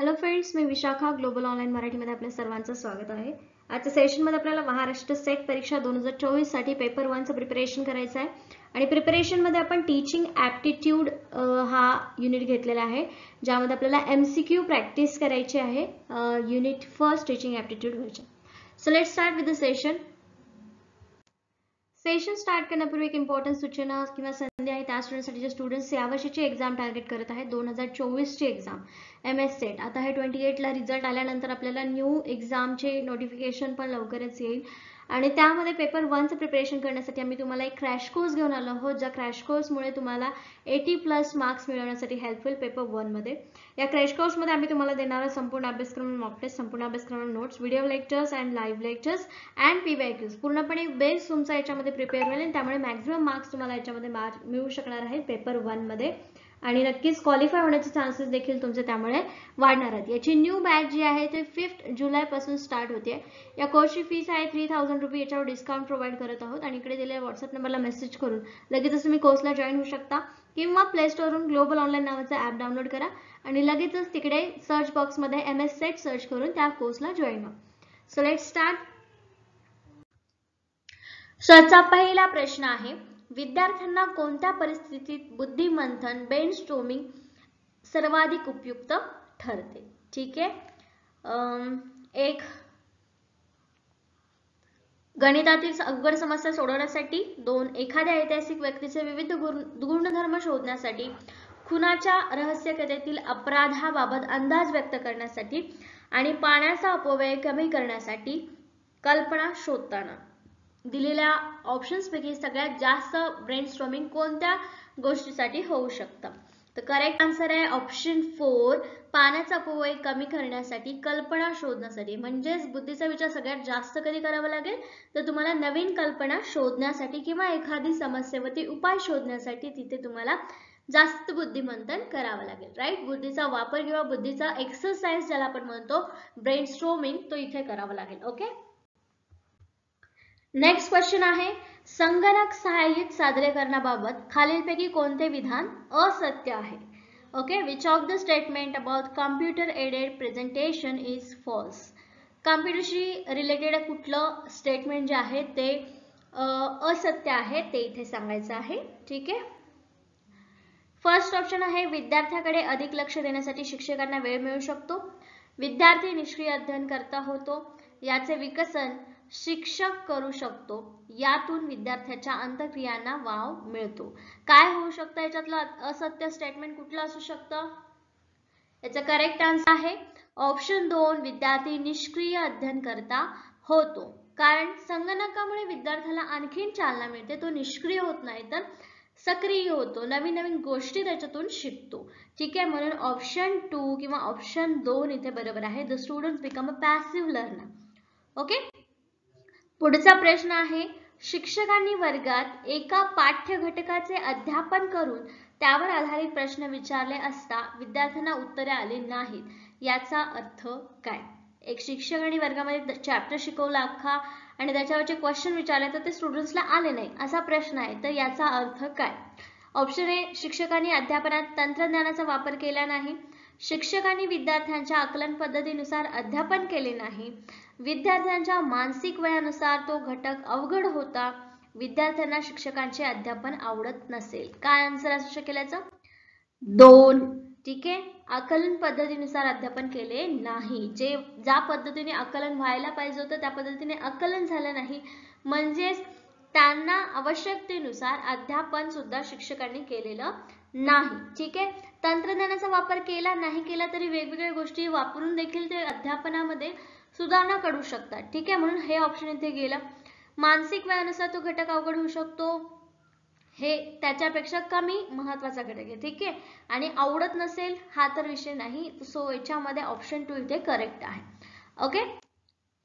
Hello friends, मी Vishakha. Global online मराठीमध्ये आपल्या सर्वांचं स्वागत आहे. आजच्या सेशनमध्ये आपल्याला महाराष्ट्र सेट परीक्षा 2024 साठी पेपर 1 चं प्रिपरेशन करायचं आहे आणि प्रिपरेशनमध्ये आपण टीचिंग ॲप्टिट्यूड हा युनिट घेतलेला आहे, ज्यामध्ये आपल्याला MCQ प्रॅक्टिस करायची आहे. युनिट फर्स्ट टीचिंग ॲप्टिट्यूड वरचा. So let's start with the session. Session start करण्यापूर्वी एक इम्पॉर्टंट सूचना किंवा संधी आहे त्या स्टुडंटसाठी जे स्टुडंट्स यावर्षीची एक्झाम टार्गेट करत आहेत. 2024ची एक्झाम MHSET. आता हे 28ला रिझल्ट आल्यानंतर आपल्याला न्यू एक्झामचे नोटिफिकेशन पण लवकरच येईल आणि त्यामध्ये पेपर 1चं प्रिपरेशन करण्यासाठी आम्ही तुम्हाला एक क्रॅश कोर्स घेऊन आलो आहोत, ज्या क्रॅश कोर्समुळे तुम्हाला 80+ मार्क्स मिळवण्यासाठी हेल्पफुल पेपर 1मध्ये. या क्रॅश कोर्समध्ये आम्ही तुम्हाला देणार आहोत संपूर्ण अभ्यासक्रम मॉक टेस्ट, संपूर्ण अभ्यासक्रम notes, video lectures and live lectures and PBIQs. पूर्णपणे बेस तुमचा याच्यामध्ये प्रिपेअर होईल आणि त्यामुळे मॅक्झिमम मार्क्स तुम्हाला याच्यामध्ये मिळू शकणार आहे पेपर 1मध्ये आणि नक्कीच क्वालिफाय होण्याचे चान्सेस देखील तुमचे त्यामुळे वाढणार आहेत. याची न्यू बॅच जी आहे ते 5 जुलैपासून स्टार्ट होते. या कोर्सची फीस आहे 3000 रुपये. याच्यावर डिस्काउंट प्रोव्हाइड करत आहोत आणि इकडे दिलेल्या व्हॉट्सअप नंबरला मेसेज करून लगेचच तुम्ही कोर्सला जॉईन होऊ शकता किंवा प्ले स्टोरवरून ग्लोबल ऑनलाईन नावाचं ॲप डाउनलोड करा आणि लगेचच तिकडे सर्च बॉक्समध्ये MHSET सर्च करून त्या कोर्सला जॉईन व्हा. सो लेट्स स्टार्ट. सो आजचा पहिला प्रश्न आहे, विद्यार्थ्यांना कोणत्या परिस्थितीत बुद्धिमंथन ब्रेनस्टॉर्मिंग सर्वाधिक उपयुक्त ठरते. ठीक आहे, एक गणितातील अवघड समस्या सोडवण्यासाठी, 2 एखाद्या ऐतिहासिक व्यक्तीचे विविध गुणधर्म शोधण्यासाठी, खुनाच्या रहस्यकथेतील अपराधाबाबत अंदाज व्यक्त करण्यासाठी आणि पाण्याचा अपव्यय कमी करण्यासाठी कल्पना शोधताना. दिलेल्या ऑप्शन्सपैकी सगळ्यात जास्त ब्रेनस्टॉर्मिंग कोणत्या गोष्टीसाठी होऊ शकतं. तर करेक्ट आन्सर आहे ऑप्शन 4, पाण्याचा अपव्यय कमी करण्यासाठी, कल्पना शोधण्यासाठी. म्हणजेच बुद्धीचा विचार सगळ्यात जास्त कधी करावा लागेल तर तुम्हाला नवीन कल्पना शोधण्यासाठी किंवा एखादी समस्येवरती उपाय शोधण्यासाठी तिथे तुम्हाला जास्त बुद्धिमंथन करावं लागेल. राईट, बुद्धीचा वापर किंवा बुद्धीचा एक्सरसाइज ज्याला आपण म्हणतो ब्रेनस्टॉर्मिंग, तो इथे करावा लागेल. ओके, नेक्स्ट क्वेश्चन आहे, संगणक सहाय्यित सादरीकरणाबाबत खालीलपैकी कोणते विधान असत्य आहे. Okay, which of the statement about computer aided presentation is false. कॉम्प्युटरशी रिलेटेड कुठलं स्टेटमेंट जे आहे ते असत्य आहे ते इथे सांगायचं आहे. ठीक आहे, फर्स्ट ऑप्शन आहे विद्यार्थ्याकडे अधिक लक्ष देण्यासाठी शिक्षकांना वेळ मिळू शकतो, विद्यार्थी निष्क्रिय अध्ययन करता होतो, याचे विकसन शिक्षक करू शकतो, यातून विद्यार्थ्याच्या अंतक्रियांना वाव मिळतो. काय होऊ शकतं याच्यातलं असत्य स्टेटमेंट कुठलं असू शकतं. याचा करेक्ट आन्सर आहे ऑप्शन 2, विद्यार्थी निष्क्रिय अध्ययन करता होतो. कारण संगणकामुळे विद्यार्थ्याला आणखीन चालना मिळते, तो निष्क्रिय होत नाही तर सक्रिय होतो, नवीन नवीन गोष्टी त्याच्यातून शिकतो. ठीक आहे, म्हणून ऑप्शन 2 किंवा ऑप्शन 2 इथे बरोबर आहे. The student become a passive learner. Okay, पुढचा प्रश्न आहे, शिक्षकांनी वर्गात एका पाठ्य घटकाचे अध्यापन करून त्यावर आधारित प्रश्न विचारले असता विद्यार्थ्यांना उत्तरे आली नाहीत, याचा अर्थ काय. एक शिक्षकांनी वर्गामध्ये चॅप्टर शिकवला अख्खा आणि त्याच्यावरचे क्वेश्चन विचारले तर ते स्टुडंट्सला आले नाही असा प्रश्न आहे, तर याचा अर्थ काय. ऑप्शन A, शिक्षकांनी अध्यापनात तंत्रज्ञानाचा वापर केला नाही, शिक्षकांनी विद्यार्थ्यांच्या आकलन पद्धतीनुसार अध्यापन केले नाही, विद्यार्थ्यांच्या मानसिक वयानुसार तो घटक अवघड होता, विद्यार्थ्यांना शिक्षकांचे अध्यापन आवडत नसेल. काय आन्सर असू शकेल याचं, 2. ठीक आहे, आकलन पद्धतीनुसार अध्यापन केले नाही. ज्या पद्धतीने आकलन व्हायला पाहिजे होतं त्या पद्धतीने आकलन झालं नाही, म्हणजेच त्यांना आवश्यकतेनुसार अध्यापन सुद्धा शिक्षकांनी केलेलं नाही. ठीक आहे, तंत्रज्ञानाचा वापर केला नाही केला तरी वेगवेगळ्या गोष्टी वापरून देखील ते अध्यापनामध्ये सुधारणा करू शकतात. ठीक आहे, म्हणून हे ऑप्शन इथे गेलं. मानसिक वयानुसार तो घटक अवघड होऊ शकतो हे त्याच्यापेक्षा कमी महत्वाचा घटक आहे. ठीक आहे, आणि आवडत नसेल हा तर विषय नाही, सो याच्यामध्ये ऑप्शन 2 इथे करेक्ट आहे. ओके,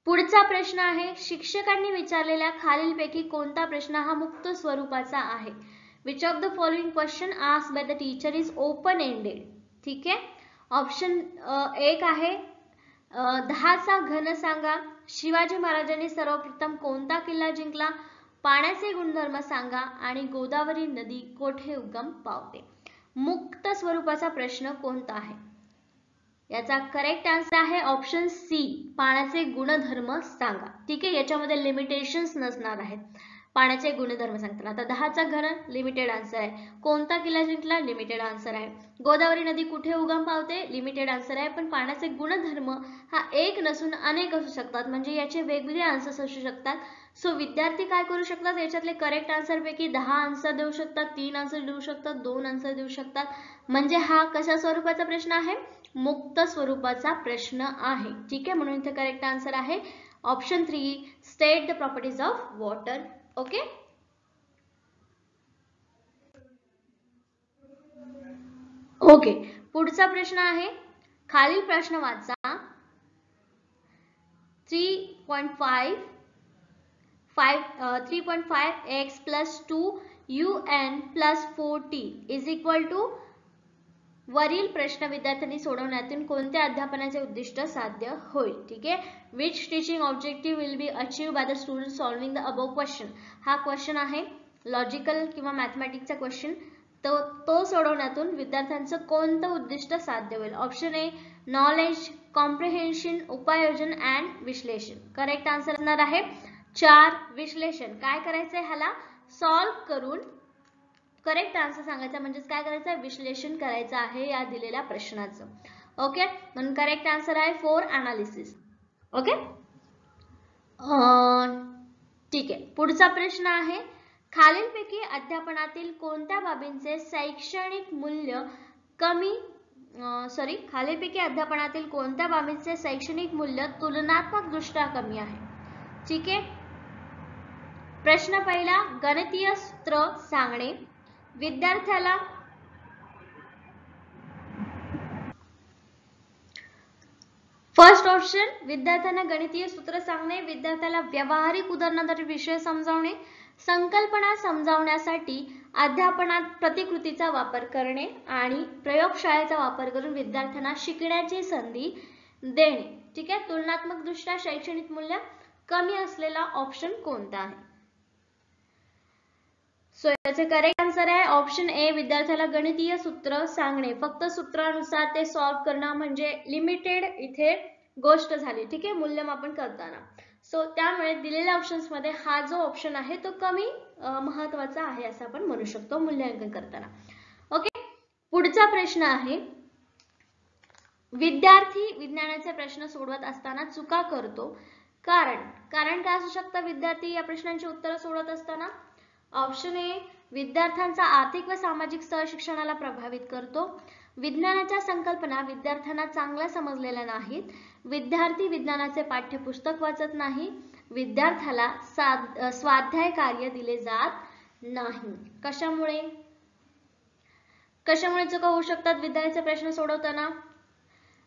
पुढचा प्रश्न आहे, शिक्षकांनी विचारलेल्या खालीलपैकी कोणता प्रश्न हा मुक्त स्वरूपाचा आहे. Which of the following question asked by the teacher is open ended. ठीक आहे, ऑप्शन 1 आहे 10चा घन सांगा, शिवाजी महाराजांनी सर्वप्रथम कोणता किल्ला जिंकला, पाण्याचे गुणधर्म सांगा आणि गोदावरी नदी कोठे उगम पावते. मुक्त स्वरूपाचा प्रश्न कोणता आहे. याचा करेक्ट आंसर आहे ऑप्शन सी, पाण्याचे गुणधर्म सांगा. ठीक आहे, याच्यामध्ये लिमिटेशन्स नसणार आहेत. पाण्याचे गुणधर्म सांगतात. आता 10चा घन लिमिटेड आंसर आहे. कोणता किल्ला जिंकला लिमिटेड आंसर आहे. गोदावरी नदी कुठे उगम पावते लिमिटेड आंसर आहे. पण पाण्याचे गुणधर्म हा एक नसून अनेक असू शकतात, म्हणजे याचे वेगवेगळे आंसर्स असू शकतात. सो विद्यार्थी काय करू शकतात, याच्यातले करेक्ट आंसर पैकी 10 आंसर देऊ शकतात, 3 आंसर देऊ शकतात, 2 आंसर देऊ शकतात. म्हणजे हा कशा स्वरूपाचा प्रश्न आहे, मुक्त स्वरूपाचा प्रश्न आहे. ठीक आहे, म्हणून इथे करेक्ट आंसर आहे option 3, state the properties of water. Okay, okay, पुढचा प्रश्न आहे, खालील प्रश्न वाचा. 3.5 x + 2 un + 4t = वरील प्रश्न विद्यार्थ्यांनी सोडवण्यातून कोणत्या अध्यापनाचे उद्दिष्ट साध्य होईल. ठीक आहे, which teaching objective will be achieve by the student solving the above question. हा क्वेश्चन आहे लॉजिकल किंवा मॅथमॅटिक्सचा क्वेश्चन. तो सोडवण्यातून विद्यार्थ्यांचं कोणतं उद्दिष्ट साध्य होईल. ऑप्शन ए नॉलेज, कॉम्प्रिहेन्शन, उपायोजन अँड विश्लेषण. करेक्ट आन्सर असणार आहे 4, विश्लेषण. काय करायचंय, ह्याला सॉल्व्ह करून करेक्ट आंसर सांगायचा, म्हणजे काय करायचं, विश्लेषण करायचं आहे या दिलेल्या प्रश्नाचं. ओके, म्हणून करेक्ट आंसर आहे 4, अनालिसिस. ओके, ठीक आहे, पुढचा प्रश्न आहे, खालीलपैकी अध्यापनातील कोणत्या बाबींचे शैक्षणिक मूल्य खालीलपैकी अध्यापनातील कोणत्या बाबींचे शैक्षणिक मूल्य तुलनात्मक दृष्ट्या कमी आहे. ठीक आहे, प्रश्न पहिला, गणितीय सूत्र सांगणे. विद्यार्थ्याला फर्स्ट ऑप्शन, विद्यार्थ्यांना गणितीय सूत्र सांगणे, विद्यार्थ्याला व्यावहारिक उदाहरणाद्वारे विषय समजावणे, संकल्पना समजावण्यासाठी अध्यापनात प्रतिकृतीचा वापर करणे आणि प्रयोगशाळेचा वापर करून विद्यार्थ्यांना शिकण्याची संधी देणे. ठीक आहे, तुलनात्मक दृष्ट्या शैक्षणिक मूल्य कमी असलेला ऑप्शन कोणता आहे. सो याचे करेक्ट आंसर आहे ऑप्शन ए, विद्यार्थ्याला गणितीय सूत्र सांगणे. फक्त सूत्रानुसार ते सॉल्व्ह करणं म्हणजे लिमिटेड इथे गोष्ट झाली. ठीक आहे, मूल्यमापन करताना. सो त्यामुळे दिलेल्या ऑप्शन्स मध्ये हा जो ऑप्शन आहे तो कमी महत्वाचा आहे असं आपण म्हणू शकतो मूल्यांकन करताना. ओके, पुढचा प्रश्न आहे, विद्यार्थी विज्ञानाचे प्रश्न सोडवत असताना चुका करतो. कारण काय असू शकतं विद्यार्थी या प्रश्नांची उत्तरं सोडवत असताना. ऑप्शन ए, विद्यार्थ्यांचा आर्थिक व सामाजिक स्तर शिक्षणाला प्रभावित करतो. विज्ञानाच्या संकल्पना विद्यार्थ्यांना चांगल्या समजलेल्या नाहीत. विद्यार्थी विज्ञानाचे पाठ्यपुस्तक वाचत नाही. विद्यार्थ्याला स्वाध्याय कार्य दिले जात नाही. कशामुळे चुका होऊ शकतात विद्यार्थ्याचे प्रश्न सोडवताना.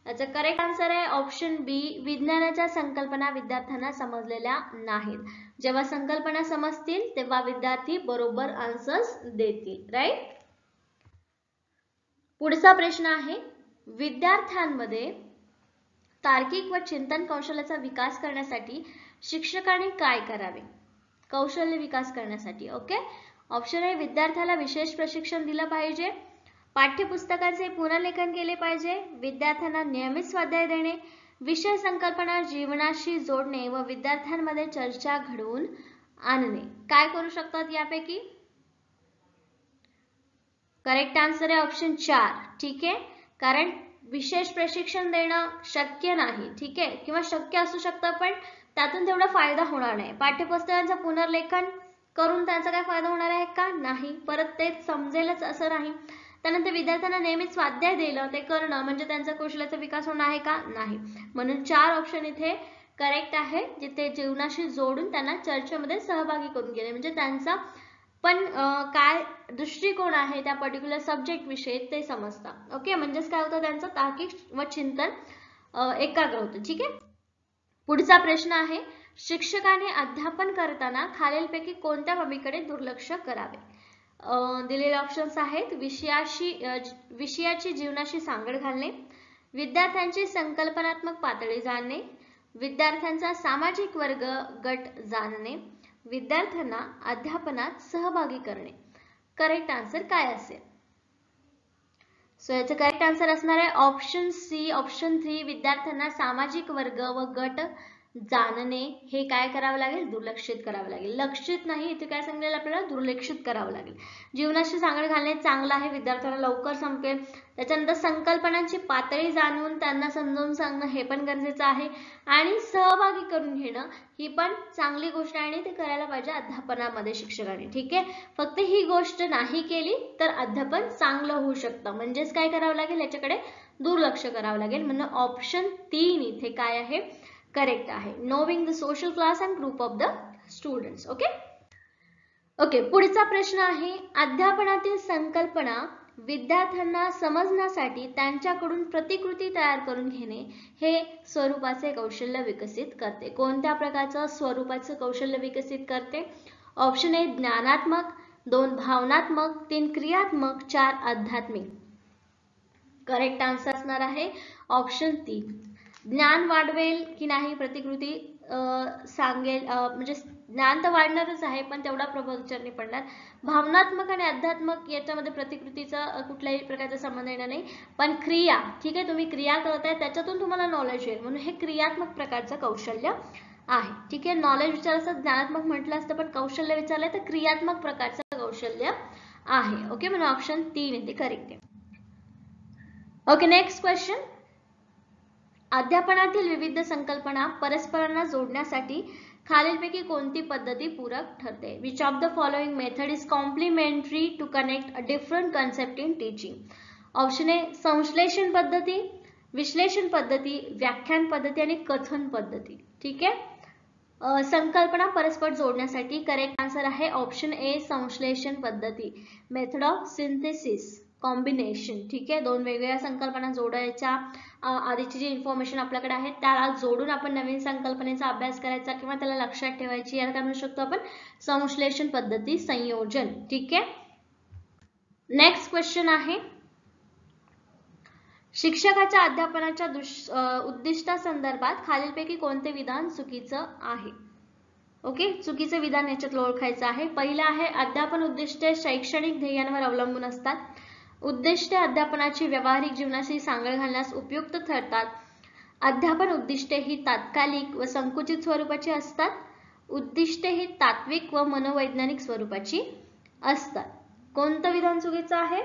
याचा करेक्ट आन्सर आहे ऑप्शन बी, विज्ञानाच्या संकल्पना विद्यार्थ्यांना समजलेल्या नाहीत. जेव्हा संकल्पना समजतील तेव्हा विद्यार्थी बरोबर आन्सर्स देतील. राईट, पुढचा प्रश्न आहे, विद्यार्थ्यांमध्ये तार्किक व चिंतन कौशल्याचा विकास करण्यासाठी शिक्षकांनी काय करावे. कौशल्य विकास करण्यासाठी, ओके, ऑप्शन आहे, विद्यार्थ्याला विशेष प्रशिक्षण दिलं पाहिजे. पाठ्यपुस्तकाचे पुनर्लेखन केले पाहिजे. विद्यार्थ्यांना नियमित स्वाध्याय देणे. विषय संकल्पना जीवनाशी जोडणे व विद्यार्थ्यांमध्ये चर्चा घडवून आणणे. काय करू शकतात यापैकी, करेक्ट आन्सर आहे ऑप्शन 4. ठीक आहे, कारण विशेष प्रशिक्षण देणं शक्य नाही. ठीक आहे, किंवा शक्य असू शकतं पण त्यातून तेवढा फायदा होणार नाही. पाठ्यपुस्तकांचं पुनर्लेखन करून त्यांचा काय फायदा होणार आहे का, नाही. परत ते समजेलच असं नाही. त्यानंतर विद्यार्थ्यांना नियमित स्वाध्याय दिलं ते करणं म्हणजे त्यांचा कौशल्याचा विकास होणार आहे का, नाही. म्हणून 4 ऑप्शन इथे करेक्ट आहे, जिथे जीवनाशी जोडून त्यांना चर्चेमध्ये सहभागी करून गेले, म्हणजे त्यांचा पण काय दृष्टिकोन आहे त्या पर्टिक्युलर सब्जेक्ट विषयी ते समजतात. ओके, म्हणजेच काय होतं, त्यांचं तार्किक व चिंतन एकाग्र होतं. ठीक आहे, पुढचा प्रश्न आहे, शिक्षकाने अध्यापन करताना खालीलपैकी कोणत्या बाबीकडे दुर्लक्ष करावे. दिलेले ऑप्शन्स आहेत, विषयाची जीवनाशी सांगड घालणे. विद्यार्थ्यांची संकल्पनात्मक पातळी जाणणे. विद्यार्थ्यांचा सामाजिक वर्ग गट जाणणे. विद्यार्थ्यांना अध्यापनात सहभागी करणे. करेक्ट आन्सर काय असेल, सो याचं करेक्ट आन्सर असणार आहे ऑप्शन सी. ऑप्शन 3 विद्यार्थ्यांना सामाजिक वर्ग व गट जाणणे हे काय करावे लागेल, दुर्लक्षित करावे लागेल. लक्षित नाही इथे काय सांगितलं आपल्याला, दुर्लक्षित करावे लागेल. जीवनाशी सांगड घालणे चांगला आहे, विद्यार्थ्यांना लवकर संपेल. त्याच्यानंतर संकल्पनांची पातळी जाणून त्यांना समजून सांगणं हे पण गरजेचं आहे आणि सहभागी करून घेणं ही पण चांगली गोष्ट आहे आणि ते करायला पाहिजे अध्यापनामध्ये शिक्षकांनी. ठीक आहे, फक्त ही गोष्ट नाही केली तर अध्यापन चांगलं होऊ शकतं, म्हणजेच काय करावं लागेल, याच्याकडे दुर्लक्ष करावं लागेल. म्हणजे ऑप्शन 3 इथे काय आहे, करेक्ट आहे. Knowing the social class and group of the students. Okay okay, पुढचा प्रश्न आहे अध्यापनातील संकल्पना विद्यार्थ्यांना समजण्यासाठी त्यांच्याकडून प्रतिकृती तयार करून घेणे हे स्वरूपाचे कौशल्य विकसित करते. कोणत्या प्रकारचं स्वरूपाचे कौशल्य विकसित करते? ऑप्शन ए ज्ञानात्मक, 2 भावनात्मक, 3 क्रियात्मक, 4 आध्यात्मिक. करेक्ट आन्सर असणार आहे ऑप्शन 3. ज्ञान वाढवेल की नाही प्रतिकृती सांगेल, म्हणजे ज्ञान तर वाढणारच आहे पण तेवढा प्रभाव विचार नाही पडणार. भावनात्मक आणि आध्यात्मक याच्यामध्ये प्रतिकृतीचा कुठल्याही प्रकारचा संबंध येणार नाही, पण क्रिया, ठीक आहे, तुम्ही क्रिया करताय त्याच्यातून तुम्हाला नॉलेज येईल, म्हणून हे क्रियात्मक प्रकारचं कौशल्य आहे. ठीक आहे, नॉलेज विचारलं ज्ञानात्मक म्हटलं असतं पण कौशल्य विचारलं तर क्रियात्मक प्रकारचं कौशल्य आहे. ओके, म्हणून ऑप्शन 3 येते करेक्ट आहे. Okay, next question. अध्यापनातील विविध संकल्पना परस्परांना जोडण्यासाठी खालीलपैकी कोणती पद्धती पूरक ठरते? Which of the following method is complementary to connect a different concept in teaching? Option A संश्लेषण पद्धती, विश्लेषण पद्धती, व्याख्यान पद्धती आणि कथन पद्धती. ठीक आहे, संकल्पना परस्पर जोडण्यासाठी करेक्ट आन्सर आहे ऑप्शन ए संश्लेषण पद्धती. Method of synthesis, combination. ठीक आहे, 2 वेगवेगळ्या संकल्पना जोडायच्या, आधीची जी इन्फॉर्मेशन आपल्याकडे आहे त्याला जोडून आपण नवीन संकल्पनेचा अभ्यास करायचा किंवा त्याला लक्षात ठेवायची, याला काय म्हणू शकतो आपण, संश्लेषण पद्धती, संयोजन. ठीक आहे, नेक्स्ट क्वेश्चन आहे शिक्षकाच्या अध्यापनाच्या उद्दिष्टासंदर्भात खालीलपैकी कोणते विधान चुकीचं आहे? ओके, चुकीचं विधान याच्यात ओळखायचं आहे. पहिलं आहे अध्यापन उद्दिष्टे शैक्षणिक ध्येयांवर अवलंबून असतात. उद्दिष्टे अध्यापनाची व्यावहारिक जीवनाशी सांगड घालण्यास उपयुक्त ठरतात. अध्यापन उद्दिष्टे ही तात्कालिक व संकुचित स्वरूपाची असतात. उद्दिष्टे ही तात्विक व मनोवैज्ञानिक स्वरूपाची असतात. कोणतं विधान चुकीचं आहे?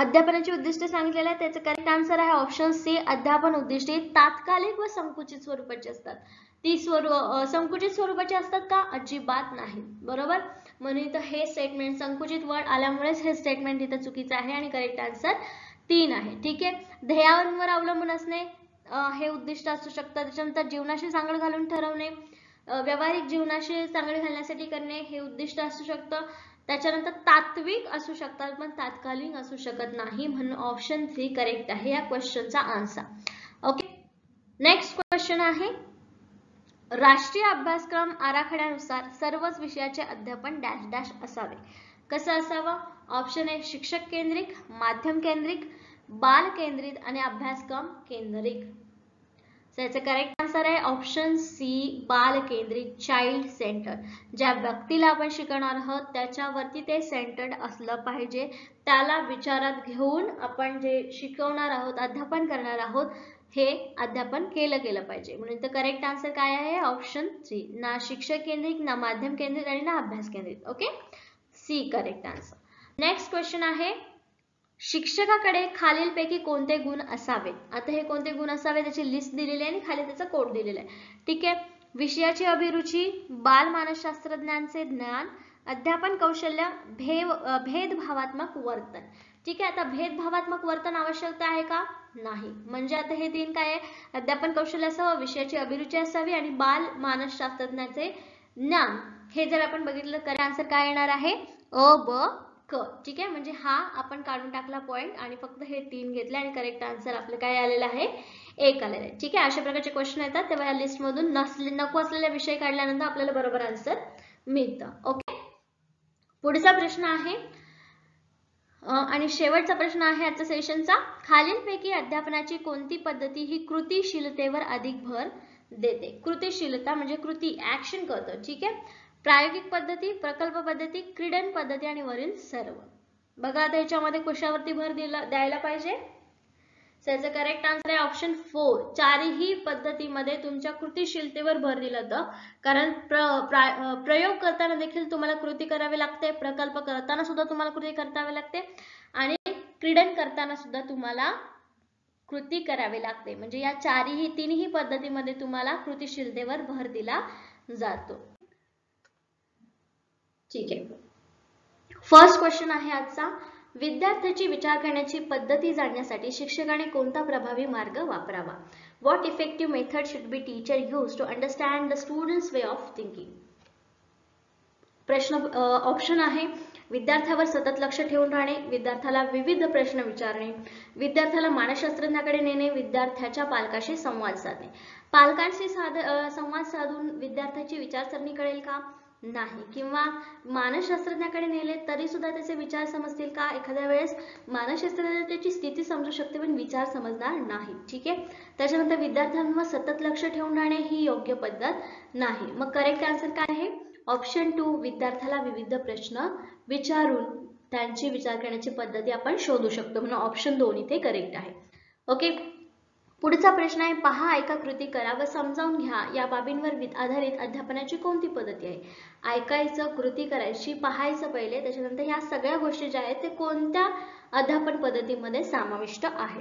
अध्यापनाची उद्दिष्टे सांगितलेलं आहे, त्याचं करेक्ट आन्सर आहे ऑप्शन सी. अध्यापन उद्दिष्टे तात्कालिक व संकुचित स्वरूपाची असतात. ती संकुचित स्वरूपाची असतात का? अजिबात नाही, बरोबर. म्हणून इथं हे स्टेटमेंट संकुचित वर्ड आल्यामुळेच हे स्टेटमेंट इथं चुकीचं आहे आणि करेक्ट आन्सर 3 आहे. ठीक आहे, ध्येयांवर अवलंबून असणे हे उद्दिष्ट असू शकतं. त्याच्यानंतर जीवनाशी सांगड घालून ठरवणे, व्यावहारिक जीवनाशी सांगड घालण्यासाठी करणे हे उद्दिष्ट असू शकतं. त्याच्यानंतर तात्विक असू शकतात पण तात्कालिक असू शकत नाही, म्हणून ऑप्शन 3 करेक्ट आहे या क्वेश्चनचा आन्सर. ओके, नेक्स्ट क्वेश्चन आहे राष्ट्रीय अभ्यासक्रम आराखड्यानुसार सर्वच विषयाचे अध्यापन डॅश डॅश असावे. कसं असावं? ऑप्शन ए शिक्षक केंद्रिक, माध्यम केंद्रिक, बाल केंद्रित आणि अभ्यासक्रम केंद्रित. याचं करेक्ट आन्सर आहे ऑप्शन सी, बाल केंद्रित, चाइल्ड सेंटर. ज्या व्यक्तीला आपण शिकवणार आहोत त्याच्यावरती ते सेंटर्ड असलं पाहिजे, त्याला विचारात घेऊन आपण जे शिकवणार आहोत, अध्यापन करणार आहोत, हे अध्यापन केलं गेलं पाहिजे. म्हणून तर करेक्ट आन्सर काय आहे ऑप्शन 3. ना शिक्षक केंद्रित, ना माध्यम केंद्रित आणि ना अभ्यास केंद्रित. Okay, C correct answer. Next question आहे शिक्षकाकडे खालीलपैकी कोणते गुण असावेत? आता हे कोणते गुण असावेत त्याची लिस्ट दिलेली आहे आणि खाली त्याचा कोड दिलेला आहे. ठीक आहे, विषयाची अभिरुची, बाल मानसशास्त्रज्ञांचे ज्ञान, अध्यापन कौशल्य, भेदभावात्मक वर्तन. ठीक आहे, आता भेदभावात्मक वर्तन आवश्यकता आहे का? नाही. म्हणजे आता हे 3 काय आहे, अध्यापन कौशल्य असावं, विषयाची अभिरुची असावी आणि बाल मानसशास्त्रज्ञांचे ज्ञान. हे जर आपण बघितलं तर आन्सर काय येणार आहे अ, ब, क. ठीक आहे, म्हणजे हा आपण काढून टाकला पॉइंट आणि फक्त हे 3 घेतले आणि करेक्ट आन्सर आपलं काय आलेलं आहे, 1 आलेलं आहे. ठीक आहे, अशा प्रकारचे क्वेश्चन येतात तेव्हा या लिस्टमधून नको असलेला विषय काढल्यानंतर आपल्याला बरोबर आन्सर मिळतं. ओके, पुढचा प्रश्न आहे आणि शेवटचा प्रश्न आहे आजच्या सेशनचा. खालीलपैकी अध्यापनाची कोणती पद्धती ही कृतीशीलतेवर अधिक भर देते? कृतीशीलता म्हणजे कृती, ऍक्शन करतो. ठीक आहे, प्रायोगिक पद्धती, प्रकल्प पद्धती, क्रीडन पद्धती आणि वरील सर्व. बघा आता याच्यामध्ये कशावरती भर द्यायला पाहिजे. त्याचा करेक्ट आन्सर आहे ऑप्शन 4. चारही पद्धतीमध्ये तुमच्या कृतीशीलतेवर भर दिला जातो, कारण प्रयोग करताना देखील तुम्हाला कृती करावी लागते, प्रकल्प करताना सुद्धा तुम्हाला कृती करावी लागते आणि क्रीडन करताना सुद्धा तुम्हाला कृती करावी लागते. म्हणजे या चारही तीनही पद्धतीमध्ये तुम्हाला कृतीशीलतेवर भर दिला जातो. ठीक आहे, फर्स्ट क्वेश्चन आहे आजचा. विद्यार्थ्याची विचार करण्याची पद्धती जाणण्यासाठी शिक्षकाने कोणता प्रभावी मार्ग वापरावा? What effective method should be teacher use to understand the students way of thinking? प्रश्न ऑप्शन आहे विद्यार्थ्यावर सतत लक्ष ठेवून राहणे, विद्यार्थ्याला विविध प्रश्न विचारणे, विद्यार्थ्याला मानसशास्त्रज्ञाकडे नेणे, विद्यार्थ्याच्या पालकाशी संवाद साधणे. पालकांशी संवाद साधून विद्यार्थ्याची विचारसरणी कळेल का? नाही. किंवा मानसशास्त्रज्ञाकडे नेले तरी सुद्धा त्याचे विचार समजतील का? एखाद्या वेळेस मानसशास्त्रज्ञाची स्थिती समजू शकते पण विचार समजणार नाही. ठीक आहे, त्याच्यानंतर विद्यार्थ्यांवर सतत लक्ष ठेवून राहणे ही योग्य पद्धत नाही. मग करेक्ट आन्सर काय आहे? ऑप्शन 2. विद्यार्थ्याला विविध प्रश्न विचारून त्यांची विचार करण्याची पद्धती आपण शोधू शकतो, म्हणून ऑप्शन 2 इथे करेक्ट आहे. ओके, पुढचा प्रश्न आहे पहा, ऐका, कृती करा व समजावून घ्या या बाबींवर आधारित अध्यापनाची कोणती पद्धती आहे? ऐकायचं, कृती करायची, पाहायचं पहिले, त्याच्यानंतर या सगळ्या गोष्टी ज्या आहेत ते कोणत्या अध्यापन पद्धतीमध्ये समाविष्ट आहे?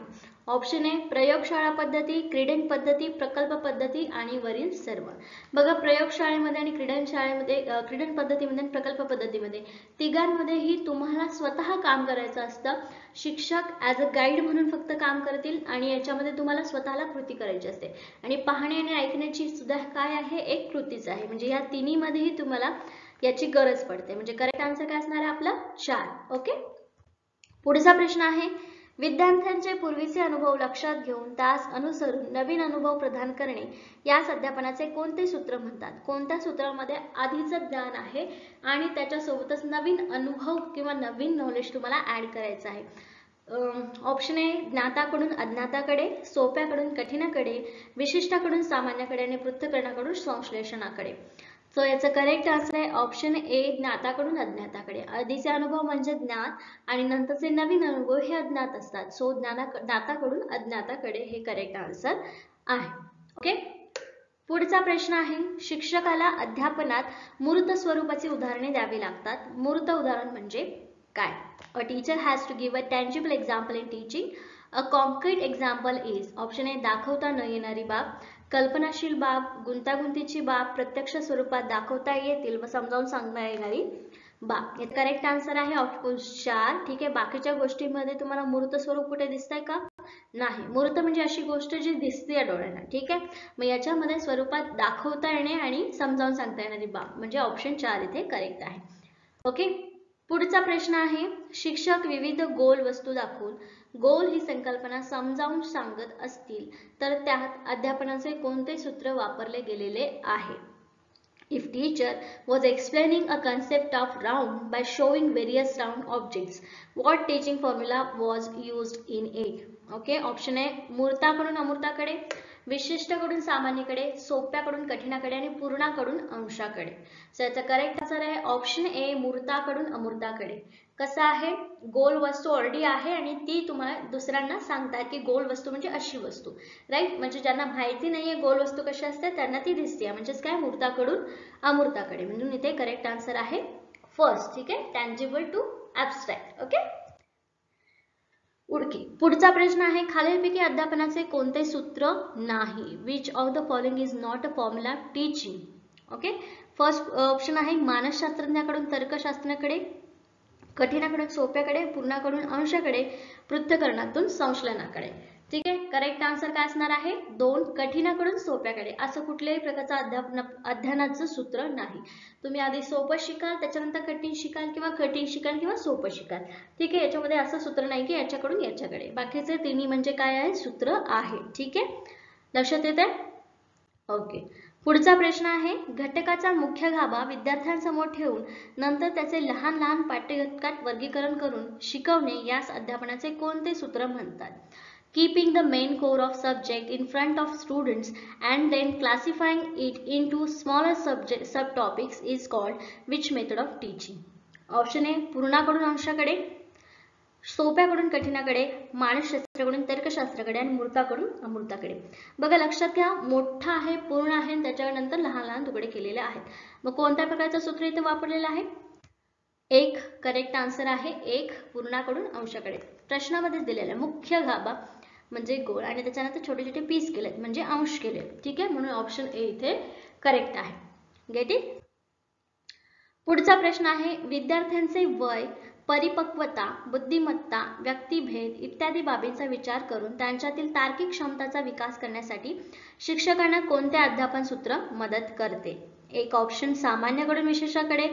ऑप्शन आहे प्रयोगशाळा पद्धती, क्रीडन पद्धती, प्रकल्प पद्धती आणि वरील सर्व. बघा, प्रयोगशाळेमध्ये आणि क्रीडन पद्धतीमध्ये आणि प्रकल्प पद्धतीमध्ये तिघांमध्येही तुम्हाला स्वतः काम करायचं असतं. शिक्षक ॲज अ गाईड म्हणून फक्त काम करतील आणि याच्यामध्ये तुम्हाला स्वतःला कृती करायची असते. आणि पाहणे आणि ऐकण्याची सुद्धा काय आहे? एक कृतीच आहे. म्हणजे या तिन्हीमध्येही तुम्हाला याची गरज पडते. म्हणजे करेक्ट आन्सर काय असणार आहे आपला? 4. ओके, पुढचा प्रश्न आहे विद्यार्थ्यांचे पूर्वीचे अनुभव लक्षात घेऊन तास अनुसरून नवीन अनुभव प्रदान करणे यास अध्यापनाचे कोणते सूत्र म्हणतात? कोणत्या सूत्रामध्ये आधीचं ज्ञान आहे आणि त्याच्यासोबतच नवीन अनुभव किंवा नवीन नॉलेज तुम्हाला ऍड करायचं आहे? ऑप्शन आहे ज्ञाताकडून अज्ञाताकडे, सोप्याकडून कठीणाकडे, विशिष्टाकडून सामान्याकडे आणि पृथक्करणाकडून संश्लेषणाकडे. सो याचा करेक्ट आन्सर आहे ऑप्शन ए, ज्ञाताकडून अज्ञाताकडे. आधीचे अनुभव म्हणजे ज्ञान आणि नंतरचे नवीन अनुभव हे अज्ञात असतात. सो ज्ञाताकडून अज्ञाताकडे हे करेक्ट आन्सर आहे. ओके, पुढचा प्रश्न आहे शिक्षकाला अध्यापनात मूर्त स्वरूपाची उदाहरणे द्यावी लागतात. मूर्त उदाहरण म्हणजे काय? A teacher has to give a tangible example in teaching. A concrete example is. Option A दाखवता न येणारी बाब, कल्पनाशील बाब, गुंतागुंतीची बाब, प्रत्यक्ष स्वरूपात दाखवता येतील व समजावून सांगता येणारी बाब. याचा करेक्ट आन्सर आहे ऑप्शन 4. ठीक आहे, बाकीच्या गोष्टींमध्ये तुम्हाला मूर्त स्वरूप कुठे दिसतंय का? नाही. मूर्त म्हणजे अशी गोष्ट जी दिसते डोळ्यांना. ठीक आहे, मग याच्यामध्ये स्वरूपात दाखवता येणे आणि समजावून सांगता येणारी बाब म्हणजे ऑप्शन 4 इथे करेक्ट आहे. ओके, पुढचा प्रश्न आहे शिक्षक विविध गोल वस्तू दाखवून गोल ही संकल्पना समजावून सांगत असतील तर त्यात अध्यापनाचे कोणते सूत्र वापरले गेलेले आहे? If teacher was explaining a concept of round by showing various round objects what teaching formula was used in it? Okay, option आहे मूर्ताकडून अमूर्ताकडे, विशिष्टकडून सामान्यकडे, सोप्याकडून कठीणाकडे आणि पूर्णाकडून अंशाकडे. सो याचा करेक्ट आन्सर आहे ऑप्शन ए, मूर्ताकडून अमूर्ताकडे. कसं आहे? गोल वस्तू ऑलरेडी आहे आणि ती तुम्हाला दुसऱ्यांना सांगतात की गोल वस्तू म्हणजे अशी वस्तू, राईट? म्हणजे ज्यांना माहिती नाहीये गोल वस्तू कशी असते त्यांना ती दिसते. म्हणजेच काय? मूर्ताकडून अमूर्ताकडे. म्हणून इथे करेक्ट आन्सर आहे फर्स्ट. ठीक आहे, टँजिबल टू ऍब्स्ट्रॅक्ट. ओके, उडकी. पुढचा प्रश्न आहे खालीलपैकी अध्यापनाचे कोणते सूत्र नाही? Which of the following is not a formula of teaching? Okay, first option आहे मानसशास्त्रज्ञाकडून तर्कशास्त्राकडे, कठीणाकडून सोप्याकडे, पूर्णाकडून अंशाकडे, पृथक्करणातून संश्लेषणाकडे. ठीक आहे, करेक्ट आन्सर काय असणार आहे? 2. कठीणाकडून सोप्याकडे. असं कुठल्याही प्रकारचं अध्ययनाचं सूत्र नाही. तुम्ही आधी सोपं शिकाल, त्याच्यानंतर कठीण शिकाल किंवा सोपं शिकाल. ठीक आहे, याच्यामध्ये असं सूत्र नाही की याच्याकडून याच्याकडे. बाकीचे तिन्ही म्हणजे काय आहे? सूत्र आहे. ठीक आहे, लक्षात येत आहे? ओके, पुढचा प्रश्न आहे घटकाचा मुख्य गाभा विद्यार्थ्यांसमोर ठेवून नंतर त्याचे लहान लहान पाठ्यघटकात वर्गीकरण करून शिकवणे यास अध्यापनाचे कोणते सूत्र म्हणतात? keeping the main core of subject in front of students and then classifying it into smaller subtopics is called which method of teaching? option a पूर्णाकडून अंशाकडे, सोप्याकडून कठीणाकडे, मानसशास्त्राकडून तर्कशास्त्राकडे आणि मूर्ताकडून अमूर्ताकडे। बघा लक्षात घ्या, मोठा आहे, पूर्ण आहे आणि त्याच्यानंतर लहान लहान तुकडे केलेले आहेत। मग कोणत्या प्रकारचा सूत्र इथे वापरलेला आहे? एक करेक्ट आंसर आहे एक, पूर्णाकडून अंशाकडे। प्रश्नामध्ये दिलेला मुख्य गाभा म्हणजे गोल आणि त्याच्यानंतर छोटे छोटे पीस केलेत म्हणजे अंश केले, ठीक आहे, म्हणून ऑप्शन ए इथे करेक्ट आहे। Get it. पुढचा प्रश्न आहे, विद्यार्थ्यांचे वय, परिपक्वता, बुद्धिमत्ता, व्यक्तिभेद इत्यादी बाबींचा विचार करून त्यांच्यातील तार्किक क्षमताचा विकास करण्यासाठी शिक्षकांना कोणते अध्यापन सूत्र मदत करते? एक ऑप्शन सामान्यकडून विशेषाकडे,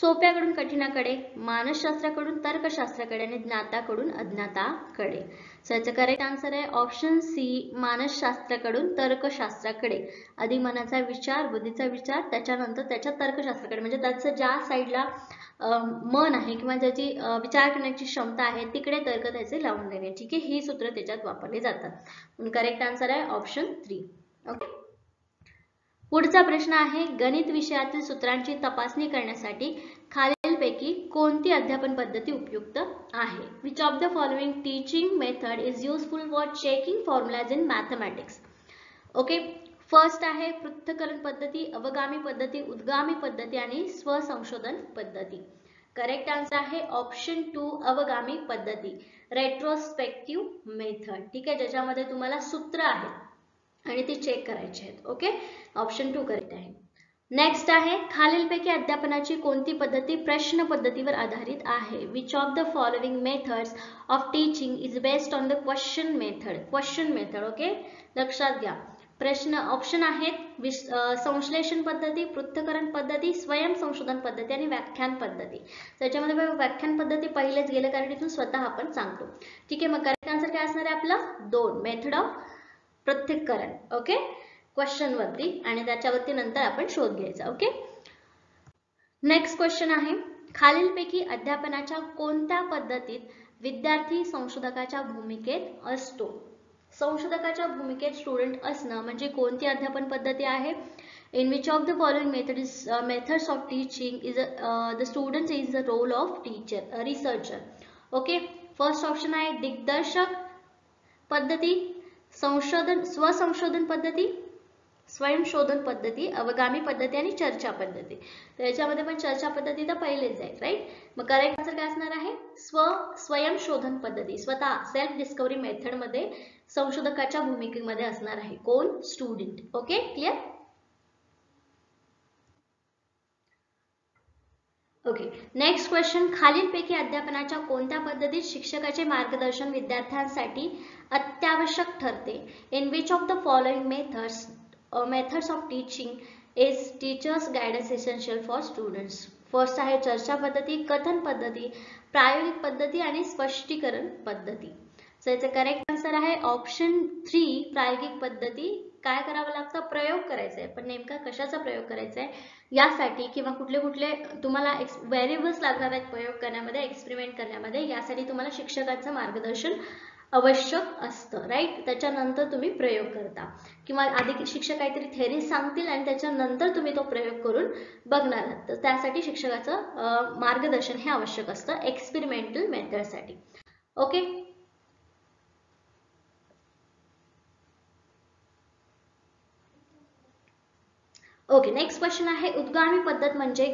सोप्याकडून कठीणाकडे, मानसशास्त्राकडून तर्कशास्त्राकडे आणि ज्ञाताकडून अज्ञाताकडे। सो याचा करेक्ट आन्सर आहे ऑप्शन सी, मानसशास्त्राकडून तर्कशास्त्राकडे। आधी मनाचा विचार, बुद्धीचा विचार, त्याच्यानंतर त्याच्या तर्कशास्त्राकडे, म्हणजे त्याचं ज्या साईडला मन आहे किंवा ज्याची विचार करण्याची क्षमता आहे तिकडे तर्क त्याचे लावून देणे, ठीक आहे, ही सूत्र त्याच्यात वापरले जातात। म्हणून करेक्ट आन्सर आहे ऑप्शन 3। ओके, पुढचा प्रश्न आहे, गणित विषयातील सूत्रांची तपासणी करण्यासाठी खालीलपैकी कोणती अध्यापन पद्धती उपयुक्त आहे? Which of the following teaching method is useful for checking formulas in mathematics? Okay, first आहे पृथक्करण पद्धती, अवगामी पद्धती, उद्गामी पद्धती आणि स्वसंशोधन पद्धती। करेक्ट आंसर आहे ऑप्शन 2, अवगामी पद्धती, रेट्रोस्पेक्टिव्ह मेथड, ठीक आहे, ज्याच्यामध्ये तुम्हाला सूत्र आहे आणि ते चेक करायचे आहेत। ओके, ऑप्शन 2 करेक्ट आहे। नेक्स्ट आहे, खालीलपैकी अध्यापनाची कोणती पद्धती प्रश्न पद्धतीवर आधारित आहे? Which of the following methods of teaching is based on the question method? Question method, okay, लक्षात घ्या। प्रश्न ऑप्शन आहेत संश्लेषण पद्धती, पृथक्करण पद्धती, स्वयंसंशोधन पद्धती आणि व्याख्यान पद्धती। त्याच्यामध्ये व्याख्यान पद्धती पहिलेच गेले कारण इथून स्वतः आपण सांगतो, ठीक आहे। मग करेक्ट आन्सर काय असणार आहे आपला? 2, मेथड ऑफ प्रत्यक्षकरण, ओके, क्वेश्चन वरती आणि त्याच्यावरती नंतर आपण शोध घ्यायचा। ओके, नेक्स्ट क्वेश्चन आहे, खालीलपैकी अध्यापनाच्या कोणत्या पद्धतीत विद्यार्थी संशोधकाच्या भूमिकेत असतो? संशोधकाच्या भूमिकेत स्टुडंट असणं म्हणजे कोणती अध्यापन पद्धती आहे? In which of the following methods of teaching is the student is the role of teacher researcher? Okay, first option आहे दिग्दर्शक पद्धती, संशोधन स्वसंशोधन पद्धती, स्वयंशोधन पद्धती, अवगामी पद्धती आणि चर्चा पद्धती। तर याच्यामध्ये पण चर्चा पद्धती तर पहिलेच जाईल, राईट। मग करेक्ट आन्सर काय असणार आहे? स्वयंशोधन पद्धती, स्वतः सेल्फ डिस्कवरी मेथड मध्ये संशोधकाच्या भूमिकेमध्ये असणार आहे कोण? Student. Okay, clear. Okay, next question, खालीलपैकी अध्यापनाच्या कोणत्या पद्धतीत शिक्षकाचे मार्गदर्शन विद्यार्थ्यांसाठी अत्यावश्यक ठरते? In which of the following methods of teaching is teachers guidance essential for students? First आहे चर्चा पद्धती, कथन पद्धती, प्रायोगिक पद्धती आणि स्पष्टीकरण पद्धती। सो याचा करेक्ट आन्सर आहे ऑप्शन 3, प्रायोगिक पद्धती। काय करावं लागतं? प्रयोग करायचा आहे, पण नेमका कशाचा प्रयोग करायचा आहे यासाठी, किंवा कुठले कुठले तुम्हाला व्हेरिएबल्स लागणार आहेत प्रयोग करण्यामध्ये, एक्सपेरिमेंट करण्यामध्ये, यासाठी तुम्हाला शिक्षकांचं मार्गदर्शन आवश्यक असतं, राईट। त्याच्यानंतर तुम्ही प्रयोग करता, किंवा आधी शिक्षक काहीतरी थेअरी सांगतील आणि त्याच्यानंतर तुम्ही तो प्रयोग करून बघणार आहात, तर त्यासाठी शिक्षकाचं मार्गदर्शन हे आवश्यक असतं एक्सपेरिमेंटल मेथडसाठी। ओके, ओके, नेक्स्ट क्वेश्चन आहे, उद्गामी पद्धत म्हणजे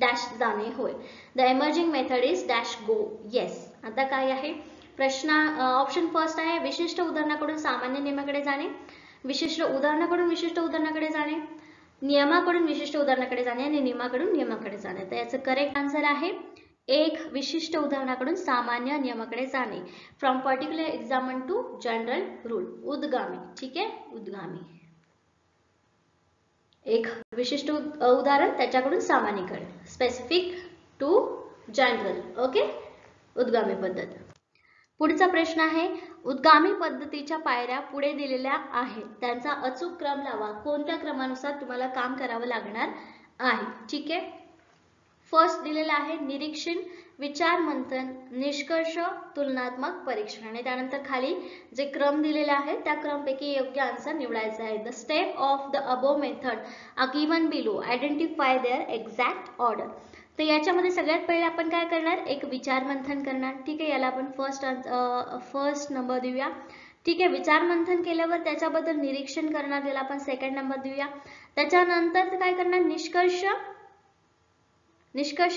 डॅश जाणे होय. The emerging method is dash go? Yes. आता काय आहे प्रश्न? ऑप्शन फर्स्ट आहे विशिष्ट उदाहरणाकडून सामान्य नियमाकडे जाणे, विशिष्ट उदाहरणाकडून विशिष्ट उदाहरणाकडे जाणे, नियमाकडून विशिष्ट उदाहरणाकडे जाणे आणि नियमाकडून नियमाकडे जाणे। तर याचं करेक्ट आन्सर आहे 1, विशिष्ट उदाहरणाकडून सामान्य नियमाकडे जाणे, from particular example to general rule, उद्गामी, ठीक आहे, उद्गामी। एक विशिष्ट उदाहरण त्याच्याकडून सामान्यीकरण, स्पेसिफिक टू जनरल, ओके, उद्गामी पद्धत। पुढचा प्रश्न आहे, उद्गामी पद्धतीच्या पायऱ्या पुढे दिलेल्या आहेत, त्यांचा अचूक क्रम लावा, कोणत्या क्रमानुसार तुम्हाला काम करावं लागणार आहे, ठीक आहे। फर्स्ट दिलेला आहे निरीक्षण, विचार मंथन, निष्कर्ष, तुलनात्मक परीक्षण आणि त्यानंतर खाली जे क्रम दिलेले आहेत त्या क्रमपैकी योग्य आन्सर निवडायचा आहे। The step of the above method are given below, identify their exact order. तर याच्यामध्ये सगळ्यात पहिले आपण काय करणार, एक विचार मंथन करणार. ठीक आहे, याला आपण फर्स्ट नंबर देऊया. ठीक आहे, विचार मंथन केल्यावर त्याच्याबद्दल निरीक्षण करणार, त्याला आपण सेकंड नंबर देऊया. त्याच्यानंतर काय करणार, निष्कर्ष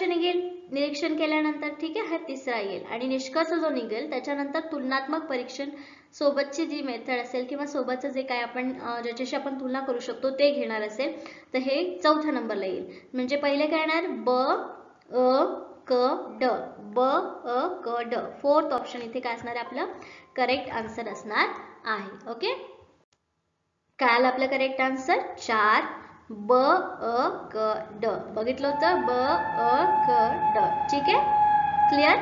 निघेल निरीक्षण केल्यानंतर. ठीक आहे, हा तिसरा येईल. आणि निष्कर्ष जो निघेल त्याच्यानंतर तुलनात्मक परीक्षण सोबतची जी मेथड असेल किंवा सोबतचं जे काय आपण ज्याच्याशी आपण तुलना करू शकतो ते घेणार असेल तर हे चौथा नंबरला येईल. म्हणजे पहिले काय येणार, ब अ क ड, ब अ क ड, फोर्थ ऑप्शन इथे काय असणार आहे आपलं करेक्ट आन्सर असणार आहे. ओके, काय आलं आपलं करेक्ट आन्सर 4 ब अ क ड. बघितलं होतं ब अ क ड. ठीक आहे, क्लियर.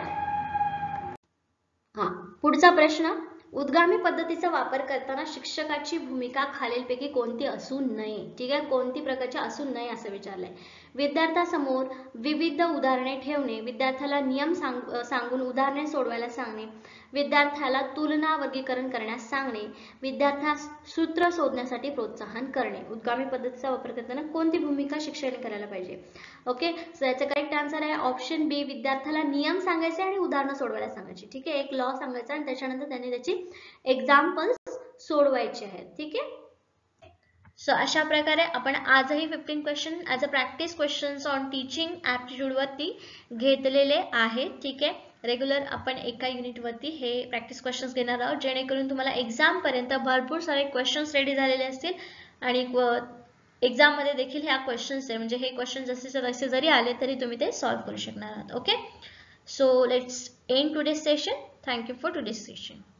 हा, पुढचा प्रश्न, उद्गामी पद्धतीचा वापर करताना शिक्षकाची भूमिका खालीलपैकी कोणती असू नये. ठीक आहे, कोणती प्रकारची असू नये असं विचारलंय. विद्यार्थ्यासमोर विविध उदाहरणे ठेवणे, विद्यार्थ्याला नियम सांगून उदाहरणे सोडवायला सांगणे, विद्यार्थ्याला तुलना वर्गीकरण करण्यास सांगणे, विद्यार्थ्यास सूत्र शोधण्यासाठी प्रोत्साहन करणे. उद्गामी पद्धतीचा वापर करताना कोणती भूमिका शिक्षकाने करायला पाहिजे. ओके, सो याचा करेक्ट आन्सर आहे ऑप्शन बी, विद्यार्थ्याला नियम सांगायचे आणि उदाहरणं सोडवायला सांगायची. ठीक आहे, एक लॉ सांगायचा आणि त्याच्यानंतर त्यांनी त्याची एक्झाम्पल्स सोडवायचे आहेत. ठीक आहे, सो अशा प्रकारे आपण आजही 15 question as a practice questions on teaching ॲप्टिट्यूडवरती घेतलेले आहे. ठीक आहे, रेग्युलर आपण एका युनिटवरती हे प्रॅक्टिस क्वेश्चन्स घेणार आहोत, जेणेकरून तुम्हाला एक्झामपर्यंत भरपूर सारे क्वेश्चन्स रेडी झालेले असतील आणि एक्झाममध्ये देखील ह्या क्वेश्चन्स आहे म्हणजे हे क्वेश्चन जसेच्या तसे जरी आले तरी तुम्ही ते सॉल्व्ह करू शकणार आहात. Okay, so let's end today session. Thank you for today session.